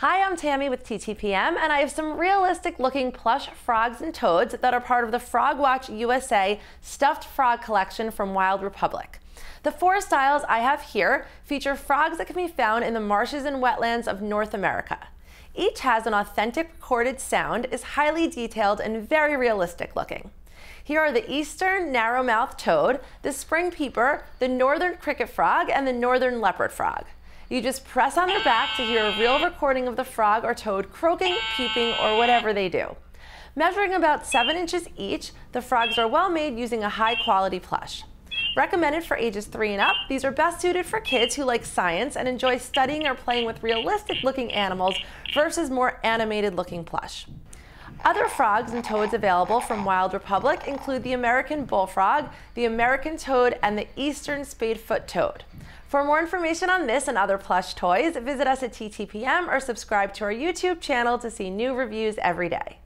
Hi, I'm Tammy with TTPM, and I have some realistic looking plush frogs and toads that are part of the Frog Watch USA stuffed frog collection from Wild Republic. The four styles I have here feature frogs that can be found in the marshes and wetlands of North America. Each has an authentic recorded sound, is highly detailed, and very realistic looking. Here are the Eastern Narrowmouthed Toad, the Spring Peeper, the Northern Cricket Frog, and the Northern Leopard Frog. You just press on their back to hear a real recording of the frog or toad croaking, peeping, or whatever they do. Measuring about 7 inches each, the frogs are well made using a high-quality plush. Recommended for ages 3 and up, these are best suited for kids who like science and enjoy studying or playing with realistic-looking animals versus more animated-looking plush. Other frogs and toads available from Wild Republic include the American Bullfrog, the American Toad, and the Eastern Spadefoot Toad. For more information on this and other plush toys, visit us at TTPM or subscribe to our YouTube channel to see new reviews every day.